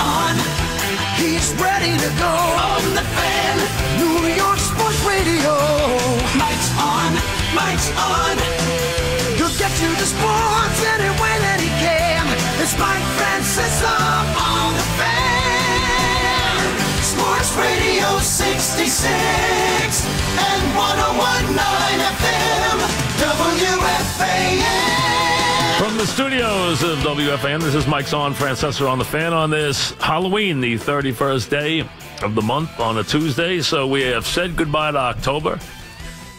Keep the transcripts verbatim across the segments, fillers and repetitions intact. on. He's ready to go. On the fan. New York Sports Radio. Mike's on. Mike's on. He'll get you to sports any way that he can. It's Mike Francesa on the fan. Sports Radio sixty-six and one oh one point nine F M W F A N. From the studios of W F A N, this is Mike's on, Francesa on the fan on this Halloween, the thirty-first day of the month on a Tuesday. So we have said goodbye to October.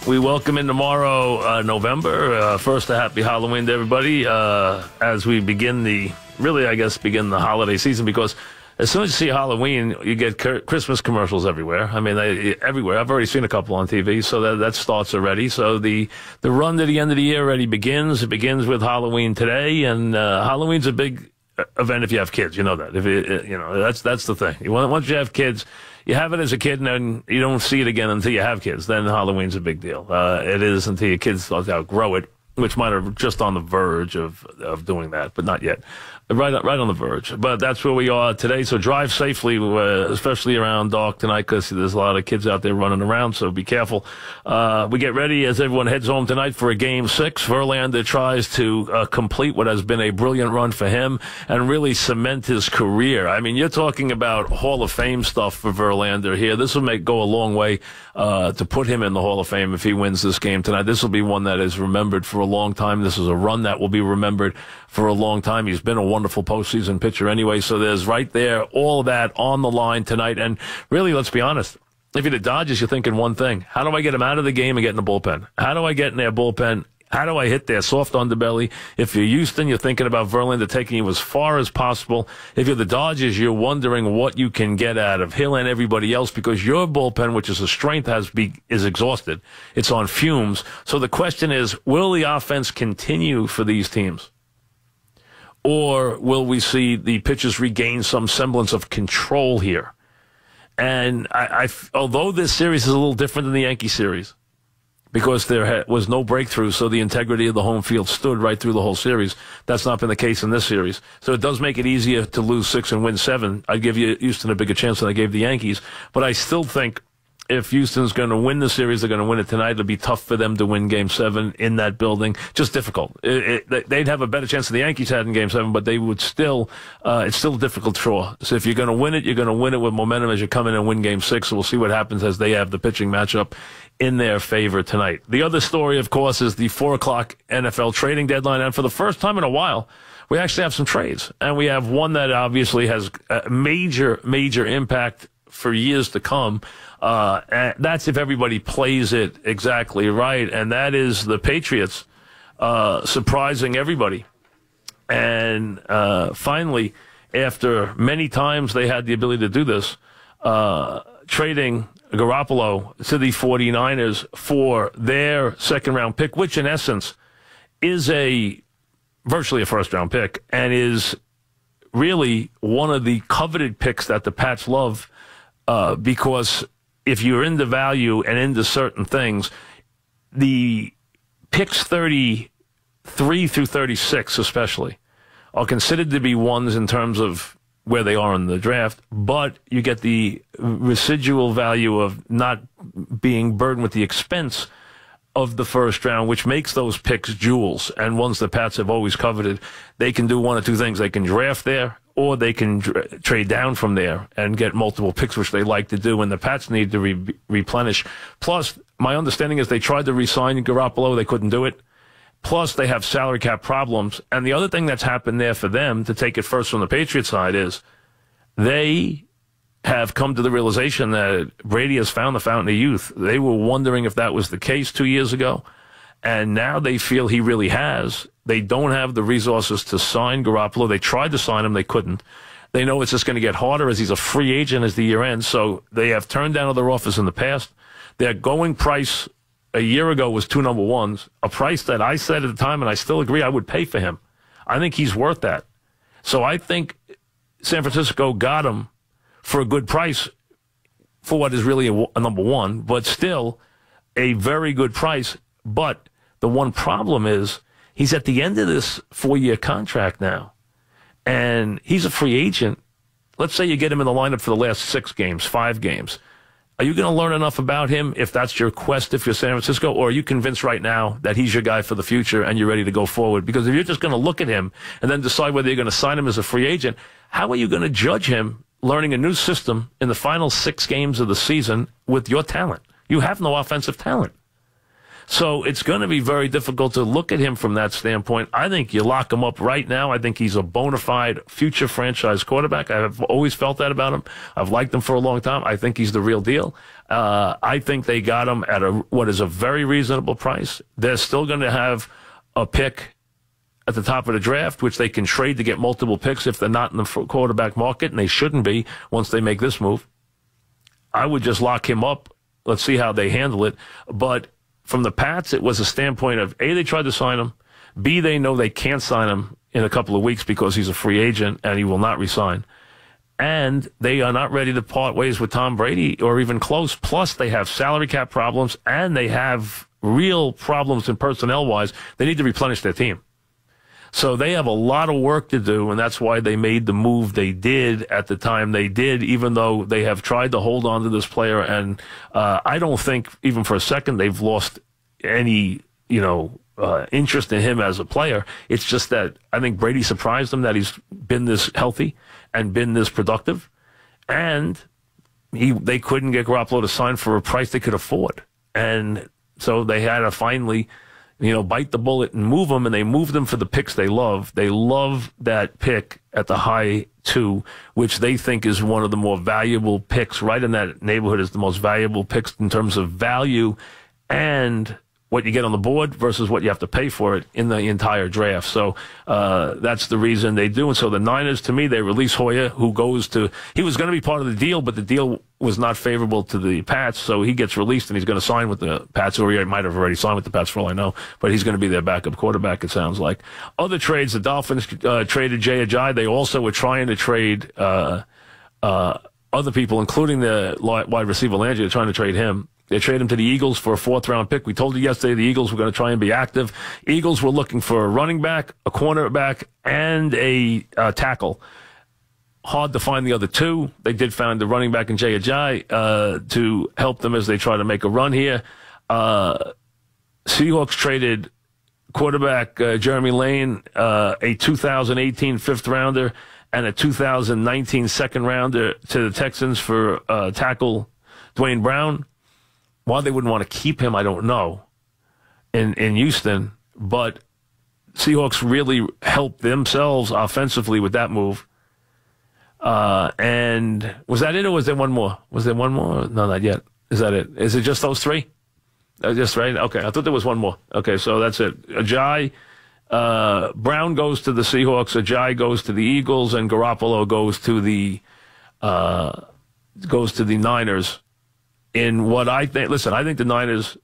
We welcome in tomorrow, uh, November. Uh, first, a happy Halloween to everybody uh, as we begin the, really, I guess, begin the holiday season, because as soon as you see Halloween, you get Christmas commercials everywhere. I mean, they, everywhere. I've already seen a couple on T V, so that, that starts already. So the, the run to the end of the year already begins. It begins with Halloween today, and uh, Halloween's a big event if you have kids. You know that. If you, you know, that's that's the thing. You want, once you have kids, you have it as a kid, and then you don't see it again until you have kids. Then Halloween's a big deal. Uh, it is until your kids start to outgrow it, which might are just on the verge of of doing that, but not yet. Right, right on the verge. But that's where we are today. So drive safely, uh, especially around dark tonight, because there's a lot of kids out there running around. So be careful. Uh, we get ready as everyone heads home tonight for a game six. Verlander tries to uh, complete what has been a brilliant run for him and really cement his career. I mean, you're talking about Hall of Fame stuff for Verlander here. This will make go a long way uh, to put him in the Hall of Fame if he wins this game tonight. This will be one that is remembered for a long time. This is a run that will be remembered for a long time. He's been a wonderful Wonderful postseason pitcher anyway, so there's right there all that on the line tonight. And really, let's be honest, if you're the Dodgers, you're thinking one thing: how do I get them out of the game and get in the bullpen? How do I get in their bullpen? How do I hit their soft underbelly? If you're Houston, you're thinking about Verlander taking you as far as possible. If you're the Dodgers, you're wondering what you can get out of Hill and everybody else, because your bullpen, which is a strength, has be, is exhausted. It's on fumes. So the question is, will the offense continue for these teams? Or will we see the pitchers regain some semblance of control here? And I, I, although this series is a little different than the Yankee series, because there was no breakthrough, so the integrity of the home field stood right through the whole series. That's not been the case in this series. So it does make it easier to lose six and win seven. I'd give you Houston a bigger chance than I gave the Yankees. But I still think if Houston's going to win the series, they're going to win it tonight. It'll be tough for them to win Game Seven in that building. Just difficult. It, it, they'd have a better chance than the Yankees had in Game Seven, but they would still. Uh, it's still a difficult chore. So if you're going to win it, you're going to win it with momentum as you come in and win Game Six. So we'll see what happens as they have the pitching matchup in their favor tonight. The other story, of course, is the four o'clock N F L trading deadline, and for the first time in a while, we actually have some trades, and we have one that obviously has a major, major impact for years to come. Uh, and that's if everybody plays it exactly right. And that is the Patriots, uh, surprising everybody. And, uh, finally, after many times they had the ability to do this, uh, trading Garoppolo to the forty-niners for their second round pick, which in essence is a virtually a first round pick and is really one of the coveted picks that the Pats love. Uh, because if you're into value and into certain things, the picks thirty-three through thirty-six especially are considered to be ones in terms of where they are in the draft, but you get the residual value of not being burdened with the expense of the first round, which makes those picks jewels and ones the Pats have always coveted. They can do one or two things. They can draft there, or they can trade down from there and get multiple picks, which they like to do, and the Pats need to re replenish. Plus, my understanding is they tried to re-sign Garoppolo. They couldn't do it. Plus, they have salary cap problems. And the other thing that's happened there for them, to take it first from the Patriots side, is they have come to the realization that Brady has found the fountain of youth. They were wondering if that was the case two years ago, and now they feel he really has. They don't have the resources to sign Garoppolo. They tried to sign him. They couldn't. They know it's just going to get harder as he's a free agent as the year ends. So they have turned down other offers in the past. Their going price a year ago was two number ones, a price that I said at the time, and I still agree, I would pay for him. I think he's worth that. So I think San Francisco got him for a good price for what is really a, a number one, but still a very good price. But the one problem is, he's at the end of this four-year contract now, and he's a free agent. Let's say you get him in the lineup for the last six games, five games. Are you going to learn enough about him if that's your quest if you're San Francisco? Or are you convinced right now that he's your guy for the future and you're ready to go forward? Because if you're just going to look at him and then decide whether you're going to sign him as a free agent, how are you going to judge him learning a new system in the final six games of the season with your talent? You have no offensive talent. So it's going to be very difficult to look at him from that standpoint. I think you lock him up right now. I think he's a bona fide future franchise quarterback. I've always felt that about him. I've liked him for a long time. I think he's the real deal. Uh, I think they got him at a, what is a very reasonable price. They're still going to have a pick at the top of the draft, which they can trade to get multiple picks if they're not in the quarterback market, and they shouldn't be once they make this move. I would just lock him up. Let's see how they handle it. But from the Pats, it was a standpoint of, A, they tried to sign him. B, they know they can't sign him in a couple of weeks because he's a free agent and he will not resign. And they are not ready to part ways with Tom Brady or even close. Plus, they have salary cap problems and they have real problems in personnel-wise. They need to replenish their team. So they have a lot of work to do, and that's why they made the move they did at the time they did, even though they have tried to hold on to this player. And uh, I don't think, even for a second, they've lost any, you know, uh, interest in him as a player. It's just that I think Brady surprised them that he's been this healthy and been this productive. And he they couldn't get Garoppolo to sign for a price they could afford. And so they had to finally, you know, bite the bullet and move them, and they move them for the picks they love. They love that pick at the high two, which they think is one of the more valuable picks. Right in that neighborhood is the most valuable picks in terms of value and what you get on the board versus what you have to pay for it in the entire draft. So uh, that's the reason they do. And so the Niners, to me, they release Hoyer, who goes to – he was going to be part of the deal, but the deal was not favorable to the Pats, so he gets released and he's going to sign with the Pats, or he might have already signed with the Pats for all I know, but he's going to be their backup quarterback, it sounds like. Other trades, the Dolphins uh, traded Jay Ajayi. They also were trying to trade uh, uh, other people, including the wide receiver Landry. They're trying to trade him. They trade him to the Eagles for a fourth-round pick. We told you yesterday the Eagles were going to try and be active. Eagles were looking for a running back, a cornerback, and a uh, tackle. Hard to find the other two. They did find the running back in Jay Ajayi uh, to help them as they try to make a run here. Uh, Seahawks traded quarterback uh, Jeremy Lane, uh, a two thousand eighteen fifth-rounder, and a two thousand nineteen second-rounder to the Texans for uh, tackle Duane Brown. Why they wouldn't want to keep him, I don't know, in, in Houston. But Seahawks really helped themselves offensively with that move. Uh, and was that it, or was there one more? Was there one more? No, not yet. Is that it? Is it just those three? Uh, just right? Okay, I thought there was one more. Okay, so that's it. Ajayi, uh, Brown goes to the Seahawks. Ajayi goes to the Eagles, and Garoppolo goes to the uh, goes to the Niners. In what I think, listen, I think the Niners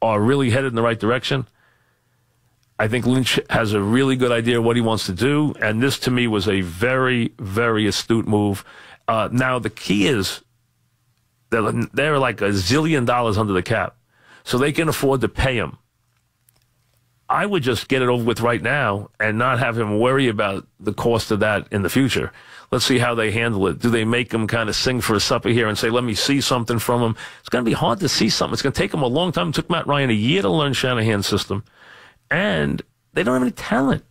are really headed in the right direction. I think Lynch has a really good idea of what he wants to do, and this to me was a very, very astute move. Uh, now, the key is that they're like a zillion dollars under the cap, so they can afford to pay him. I would just get it over with right now and not have him worry about the cost of that in the future. Let's see how they handle it. Do they make him kind of sing for a supper here and say, let me see something from him? It's going to be hard to see something. It's going to take him a long time. It took Matt Ryan a year to learn Shanahan's system. And they don't have any talent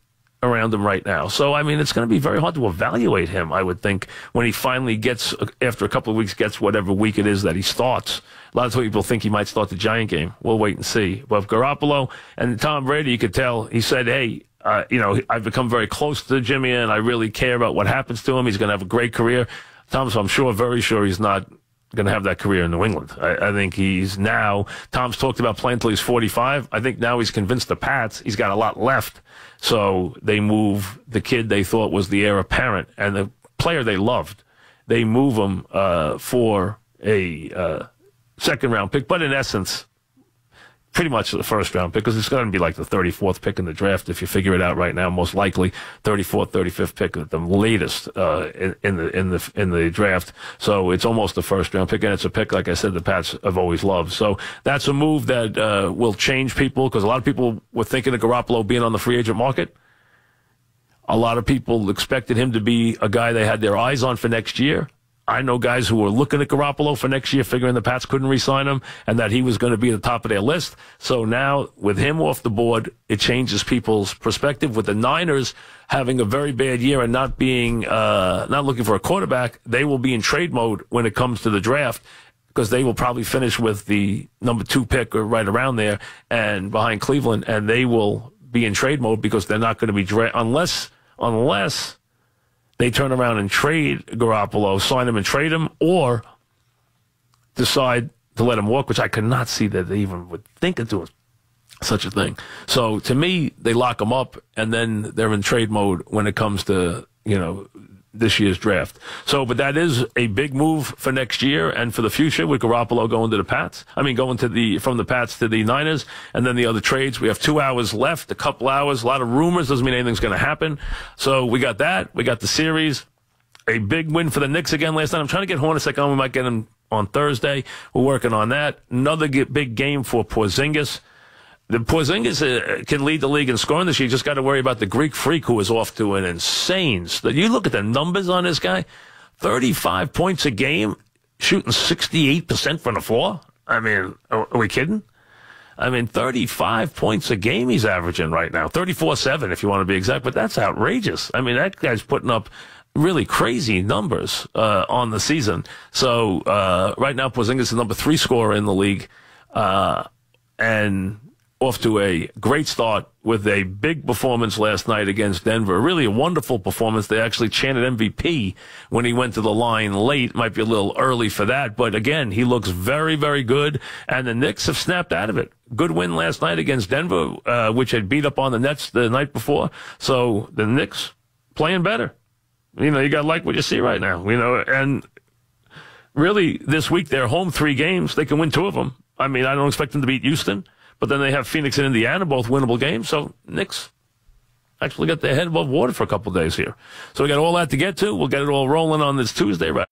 around him right now. So, I mean, it's going to be very hard to evaluate him, I would think, when he finally gets, after a couple of weeks, gets whatever week it is that he starts. A lot of people think he might start the Giant game. We'll wait and see. But Garoppolo and Tom Brady, you could tell, he said, hey, uh, you know, I've become very close to Jimmy, and I really care about what happens to him. He's going to have a great career. Tom's, I'm sure, very sure he's not going to have that career in New England. I, I think he's now, Tom's talked about playing until he's forty-five. I think now he's convinced the Pats, he's got a lot left. So they move the kid they thought was the heir apparent and the player they loved. They move him uh, for a uh, second-round pick, but in essence, pretty much the first-round pick, because it's going to be like the thirty-fourth pick in the draft if you figure it out right now. Most likely, thirty-fourth, thirty-fifth pick at the latest uh, in, in the in the in the draft. So it's almost the first-round pick, and it's a pick, like I said, the Pats have always loved. So that's a move that uh, will change people, because a lot of people were thinking of Garoppolo being on the free agent market. A lot of people expected him to be a guy they had their eyes on for next year. I know guys who were looking at Garoppolo for next year, figuring the Pats couldn't re-sign him and that he was going to be at the top of their list. So now with him off the board, it changes people's perspective. With the Niners having a very bad year and not being, uh, not looking for a quarterback, they will be in trade mode when it comes to the draft, because they will probably finish with the number two pick or right around there and behind Cleveland, and they will be in trade mode because they're not going to be dra- unless, unless, they turn around and trade Garoppolo, sign him and trade him, or decide to let him walk, which I could not see that they even would think of doing such a thing. So to me, they lock him up, and then they're in trade mode when it comes to, you know, this year's draft. So, but that is a big move for next year and for the future with Garoppolo going to the Pats. I mean, going to the, from the Pats to the Niners, and then the other trades. We have two hours left, a couple hours, a lot of rumors. Doesn't mean anything's going to happen. So we got that. We got the series. A big win for the Knicks again last night. I'm trying to get Hornacek on. We might get him on Thursday. We're working on that. Another big game for Porzingis. The Porzingis uh, can lead the league in scoring this year. You just got to worry about the Greek freak, who is off to an insane. You look at the numbers on this guy, thirty-five points a game, shooting sixty-eight percent from the floor. I mean, are, are we kidding? I mean, thirty-five points a game he's averaging right now, thirty-four seven if you want to be exact, but that's outrageous. I mean, that guy's putting up really crazy numbers uh, on the season. So uh, right now, Porzingis is the number three scorer in the league, uh, and off to a great start with a big performance last night against Denver. Really a wonderful performance. They actually chanted M V P when he went to the line late. Might be a little early for that, but again, he looks very, very good, and the Knicks have snapped out of it. Good win last night against Denver, uh, which had beat up on the Nets the night before. So the Knicks playing better. You know, you got to like what you see right now, you know, and really this week they're home three games. They can win two of them. I mean, I don't expect them to beat Houston. But then they have Phoenix and Indiana, both winnable games. So Knicks actually got their head above water for a couple of days here. So we got all that to get to. We'll get it all rolling on this Tuesday, right?